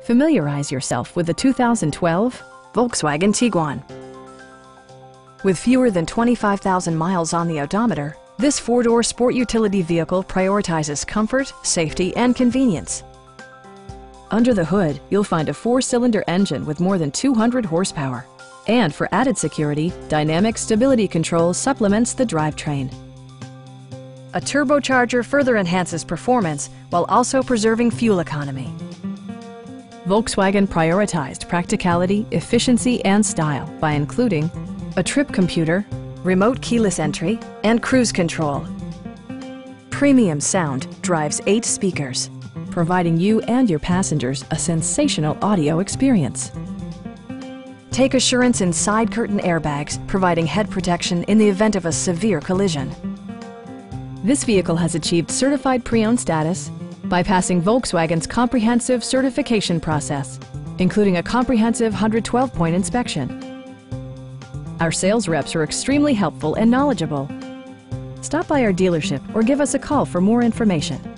Familiarize yourself with the 2012 Volkswagen Tiguan. With fewer than 25,000 miles on the odometer, this four-door sport utility vehicle prioritizes comfort, safety, and convenience. Under the hood, you'll find a four-cylinder engine with more than 200 horsepower. And for added security, dynamic stability control supplements the drivetrain. A turbocharger further enhances performance while also preserving fuel economy. Volkswagen prioritized practicality, efficiency, and style by including a trip computer, remote keyless entry, and cruise control. Premium sound drives 8 speakers, providing you and your passengers a sensational audio experience. Take assurance in side curtain airbags, providing head protection in the event of a severe collision. This vehicle has achieved certified pre-owned status by passing Volkswagen's comprehensive certification process, including a comprehensive 112-point inspection. Our sales reps are extremely helpful and knowledgeable. Stop by our dealership or give us a call for more information.